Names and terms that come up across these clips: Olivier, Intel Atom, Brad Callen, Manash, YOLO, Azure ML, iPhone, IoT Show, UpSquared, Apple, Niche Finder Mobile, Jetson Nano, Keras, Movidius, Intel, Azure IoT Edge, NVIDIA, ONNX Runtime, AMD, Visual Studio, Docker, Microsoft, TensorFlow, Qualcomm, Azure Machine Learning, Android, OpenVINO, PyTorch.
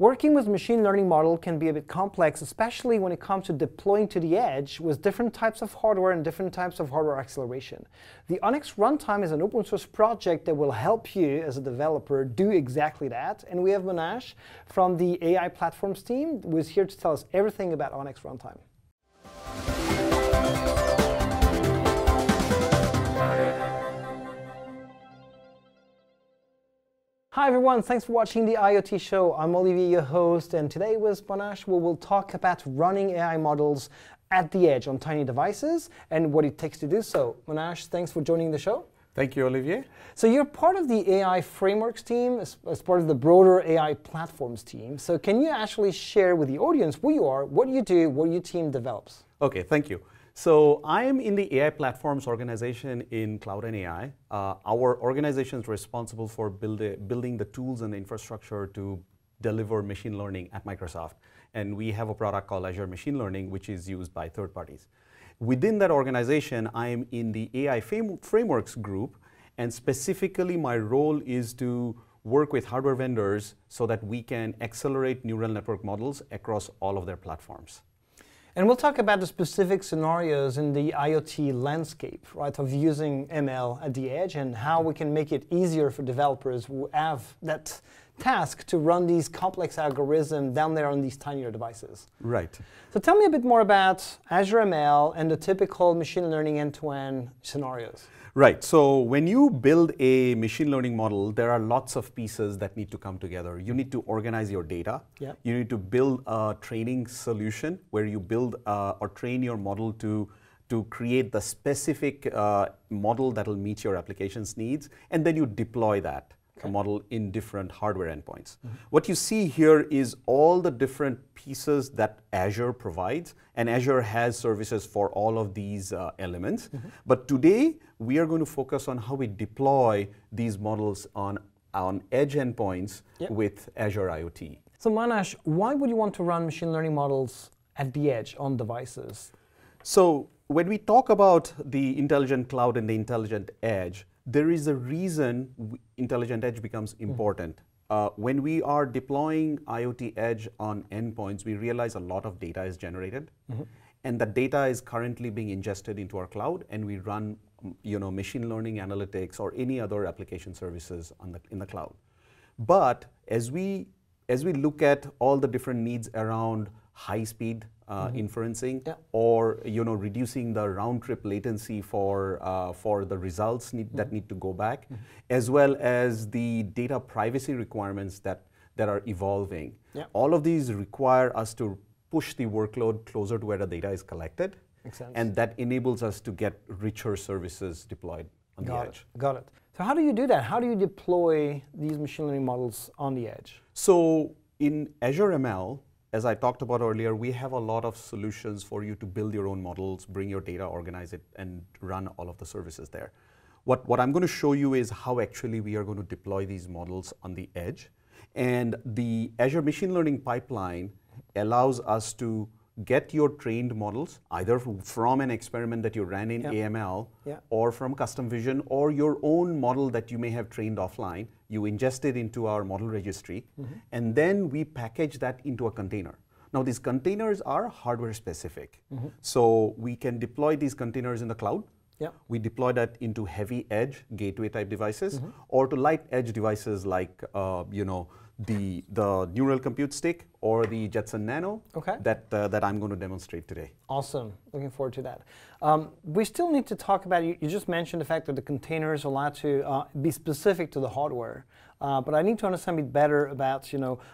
Working with machine learning model can be a bit complex, especially when it comes to deploying to the edge with different types of hardware and different types of hardware acceleration. The ONNX Runtime is an open source project that will help you as a developer do exactly that. And we have Manash from the AI platforms team who is here to tell us everything about ONNX Runtime. Hi everyone, thanks for watching the IoT Show. I'm Olivier, your host, and today with Manash we will talk about running AI models at the edge on tiny devices and what it takes to do so. Manash, thanks for joining the show. Thank you, Olivier. So you're part of the AI Frameworks team as part of the broader AI Platforms team. So can you actually share with the audience who you are, what you do, what your team develops? Okay, thank you. So I am in the AI Platforms organization in Cloud and AI. Our organization is responsible for building the tools and the infrastructure to deliver machine learning at Microsoft. And we have a product called Azure Machine Learning, which is used by third parties. Within that organization, I am in the AI Frameworks group. And specifically, my role is to work with hardware vendors so that we can accelerate neural network models across all of their platforms. And we'll talk about the specific scenarios in the IoT landscape, right, of using ML at the edge and how we can make it easier for developers who have that task to run these complex algorithms down there on these tinier devices. Right. So tell me a bit more about Azure ML and the typical machine learning end-to-end scenarios. Right. So when you build a machine learning model, there are lots of pieces that need to come together. You need to organize your data. Yep. You need to build a training solution where you build or train your model to create the specific model that will meet your application's needs, and then you deploy that. Okay. Model in different hardware endpoints. Mm-hmm. What you see here is all the different pieces that Azure provides, and Azure has services for all of these elements. Mm-hmm. But today, we are going to focus on how we deploy these models on edge endpoints. Yep. With Azure IoT. So Manash, why would you want to run machine learning models at the edge on devices? So when we talk about the intelligent cloud and the intelligent edge, there is a reason intelligent edge becomes important. When we are deploying IoT edge on endpoints, we realize a lot of data is generated. Mm-hmm. And the data is currently being ingested into our cloud, and we run machine learning analytics or any other application services in the cloud. But as we look at all the different needs around high speed inferencing, yeah, or reducing the round trip latency for the results that need to go back, mm-hmm, as well as the data privacy requirements that are evolving. Yeah. All of these require us to push the workload closer to where the data is collected. Makes sense. And that enables us to get richer services deployed on the edge. Got it. So how do you do that? How do you deploy these machine learning models on the edge? So in Azure ML, as I talked about earlier, we have a lot of solutions for you to build your own models, bring your data, organize it, and run all of the services there. What I'm going to show you is how actually we are going to deploy these models on the edge. And the Azure Machine Learning Pipeline allows us to get your trained models, either from an experiment that you ran in, yep, AML, yep, or from custom vision, or your own model that you may have trained offline. You ingest it into our model registry, mm-hmm, and then we package that into a container. Now these containers are hardware specific. Mm-hmm. So we can deploy these containers in the cloud. Yep. We deploy that into heavy edge gateway type devices, mm-hmm, or to light edge devices like the neural compute stick or the Jetson Nano, okay, that I'm going to demonstrate today. Awesome. Looking forward to that. We still need to talk about, you just mentioned the fact that the containers are allowed to be specific to the hardware, but I need to understand a bit better about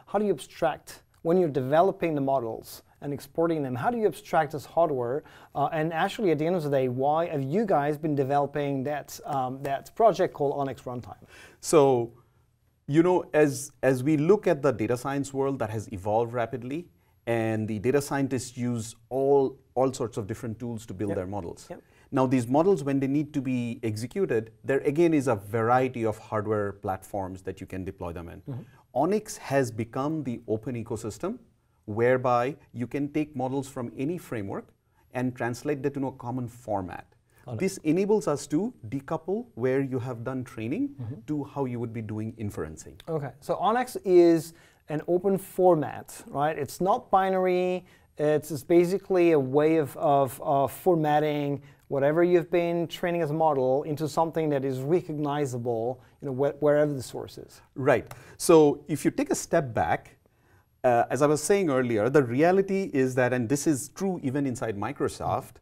how do you abstract when you're developing the models and exporting them? How do you abstract this hardware? And actually, at the end of the day, why have you guys been developing that, that project called ONNX Runtime? So, as we look at the data science world that has evolved rapidly, and the data scientists use all sorts of different tools to build, yep, their models. Yep. Now these models, when they need to be executed, there again is a variety of hardware platforms that you can deploy them in. Mm-hmm. ONNX has become the open ecosystem whereby you can take models from any framework and translate that into a common format. This enables us to decouple where you have done training, mm-hmm, to how you would be doing inferencing. Okay, so ONNX is an open format, right? It's not binary. It's basically a way of formatting whatever you've been training as a model into something that is recognizable, you know, wherever the source is. Right. So if you take a step back, as I was saying earlier, the reality is that, and this is true even inside Microsoft,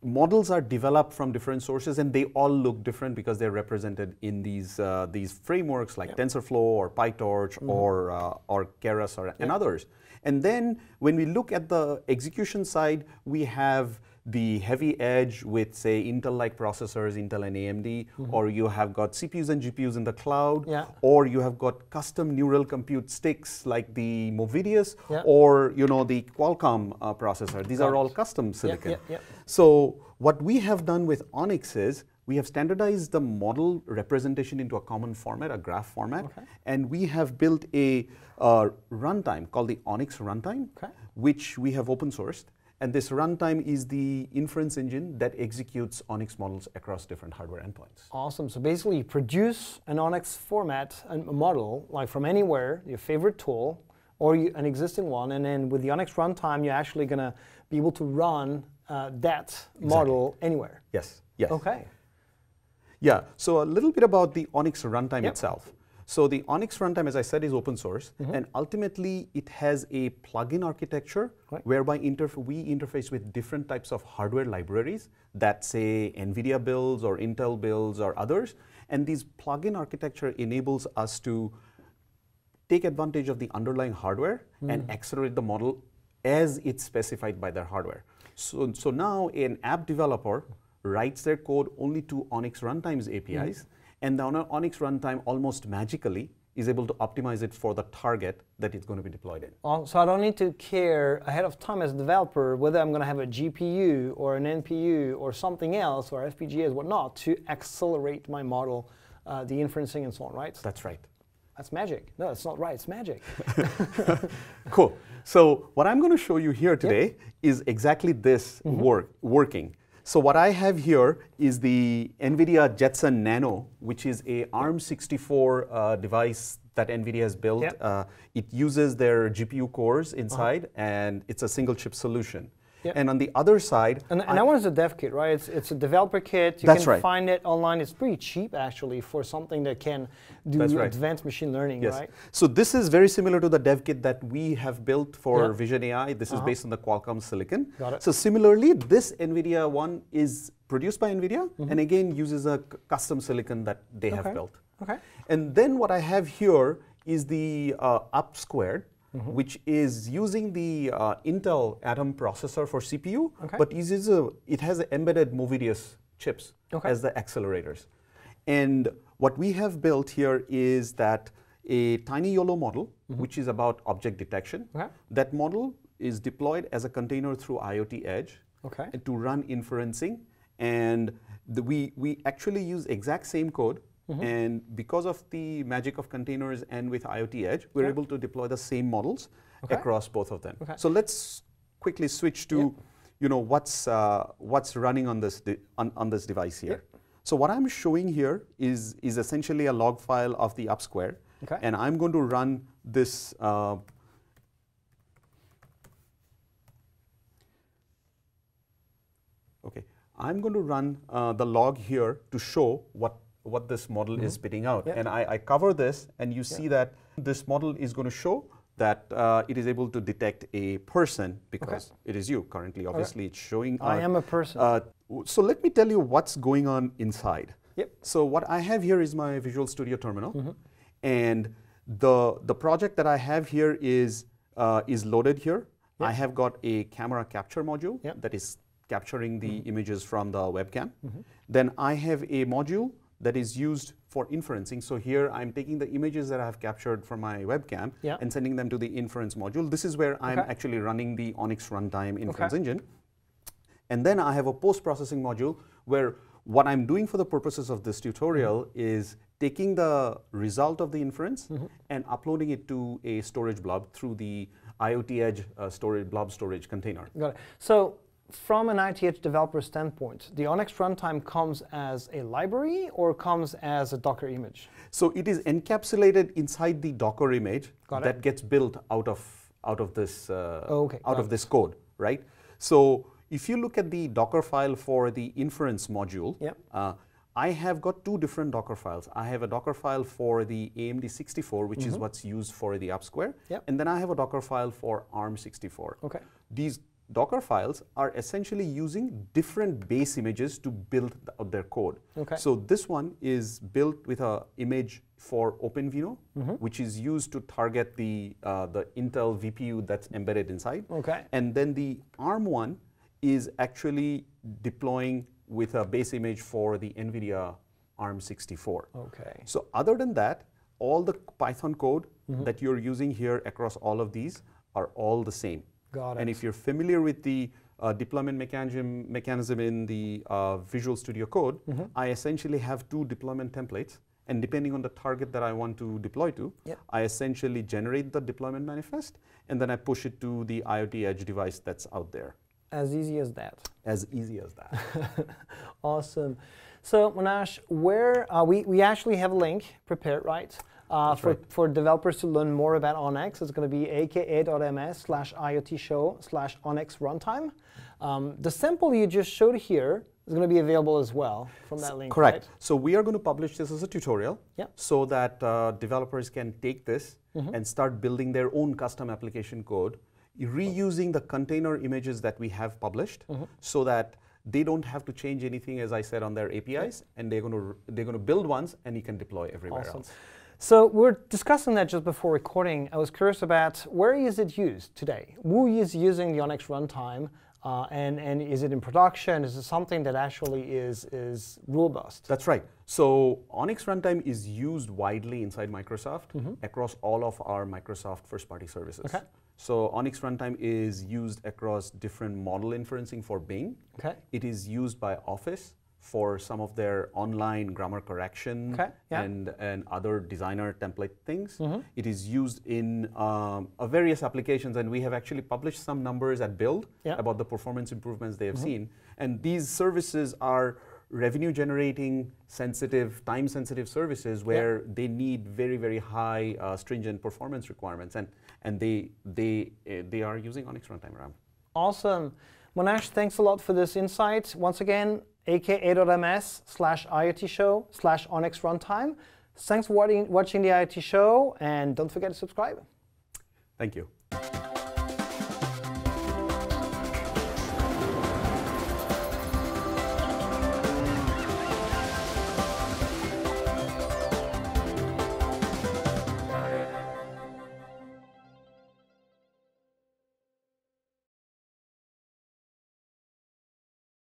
models are developed from different sources and they all look different because they're represented in these frameworks like TensorFlow or PyTorch or Keras and others. And then when we look at the execution side, we have the heavy edge with, say, Intel-like processors, Intel and AMD, or you have got CPUs and GPUs in the cloud, or you have got custom neural compute sticks like the Movidius, or you know the Qualcomm processor. These are all custom silicon. So what we have done with ONNX is we have standardized the model representation into a common format, a graph format, and we have built a runtime called the ONNX Runtime, which we have open sourced. And this runtime is the inference engine that executes ONNX models across different hardware endpoints. Awesome. So basically, you produce an ONNX format, a model, like from anywhere, your favorite tool, or an existing one. And then with the ONNX runtime, you're actually going to be able to run that model anywhere. Yes. Yes. OK. Yeah. So a little bit about the ONNX runtime itself. So the ONNX runtime, as I said, is open source, and ultimately it has a plugin architecture whereby we interface with different types of hardware libraries that, say, NVIDIA builds or Intel builds or others. And this plugin architecture enables us to take advantage of the underlying hardware and accelerate the model as it's specified by their hardware. So now an app developer writes their code only to ONNX runtime's APIs. And the ONNX runtime almost magically is able to optimize it for the target that it's going to be deployed in. So I don't need to care ahead of time as a developer whether I'm going to have a GPU or an NPU or something else or FPGAs, whatnot, to accelerate my model, the inferencing and so on, right? That's right. That's magic. No, it's not right. It's magic. Cool. So what I'm going to show you here today is exactly this working. So what I have here is the NVIDIA Jetson Nano, which is a ARM64 device that NVIDIA has built. It uses their GPU cores inside, and it's a single chip solution. And on the other side, and that one is a dev kit, right? It's a developer kit. You can find it online. It's pretty cheap, actually, for something that can do advanced machine learning, right? So this is very similar to the dev kit that we have built for Vision AI. This is based on the Qualcomm silicon. Got it. So similarly, this NVIDIA one is produced by NVIDIA, and again uses a custom silicon that they have built. And then what I have here is the UpSquared, which is using the Intel Atom processor for CPU, but it has embedded Movidius chips as the accelerators. And what we have built here is that a tiny YOLO model, which is about object detection. That model is deployed as a container through IoT Edge to run inferencing. And we actually use exact same code. And because of the magic of containers and with IoT Edge, we're able to deploy the same models across both of them. So let's quickly switch to, you know, what's running on this this device here. So what I'm showing here is essentially a log file of the UpSquared, and I'm going to run this. I'm going to run the log here to show what this model is spitting out. And I cover this, and you see that this model is going to show that it is able to detect a person because it is you currently. Obviously, it's showing. I am a person. So let me tell you what's going on inside. So what I have here is my Visual Studio terminal. And the project that I have here is loaded here. I have got a camera capture module that is capturing the images from the webcam. Then I have a module that is used for inferencing. So here I'm taking the images that I have captured from my webcam and sending them to the inference module. This is where I'm actually running the ONNX runtime inference engine. And then I have a post-processing module where what I'm doing for the purposes of this tutorial is taking the result of the inference and uploading it to a storage blob through the IoT Edge storage blob storage container. Got it. So from an IoT Edge developer standpoint, the ONNX Runtime comes as a library or comes as a Docker image? So it is encapsulated inside the Docker image that gets built out of this code, right? So if you look at the Docker file for the inference module, yep. I have got two different Docker files. I have a Docker file for the AMD64, which mm-hmm. is what's used for the UpSquared, yep. and then I have a Docker file for ARM64. Okay. These Docker files are essentially using different base images to build their code. Okay. So this one is built with an image for OpenVINO, mm-hmm. which is used to target the Intel VPU that's embedded inside. Okay. And then the ARM one is actually deploying with a base image for the NVIDIA ARM64. Okay. So other than that, all the Python code mm-hmm. that you're using here across all of these are all the same. Got it. And if you're familiar with the deployment mechanism in the Visual Studio Code, mm-hmm. I essentially have two deployment templates. And depending on the target that I want to deploy to, yep. I essentially generate the deployment manifest, and then I push it to the IoT Edge device that's out there. As easy as that. As easy as that. Awesome. So Manash, where we actually have a link prepared, right? For developers to learn more about ONNX, it's going to be aka.ms/IoTshow/ONNX Runtime. The sample you just showed here is going to be available as well from that link. Correct. Right? So we are going to publish this as a tutorial, yeah. so that developers can take this mm-hmm. and start building their own custom application code, reusing the container images that we have published, mm-hmm. so that they don't have to change anything, as I said, on their APIs, and they're going to build ones, and you can deploy everywhere awesome. Else. So we're discussing that just before recording. I was curious about where is it used today? Who is using the ONNX Runtime, and is it in production? Is it something that actually is robust? That's right. So ONNX Runtime is used widely inside Microsoft mm-hmm. across all of our Microsoft first-party services. Okay. So ONNX Runtime is used across different model inferencing for Bing. Okay. It is used by Office for some of their online grammar correction okay, yeah. and other designer template things. Mm-hmm. It is used in various applications, and we have actually published some numbers at Build yeah. about the performance improvements they have mm-hmm. seen. And these services are revenue-generating, sensitive, time-sensitive services where yeah. they need very, very high stringent performance requirements, and they are using ONNX Runtime RAM. Awesome. Manash, thanks a lot for this insight. Once again, aka.ms/IoTshow/ONNX Runtime. Thanks for watching the IoT Show, and don't forget to subscribe. Thank you.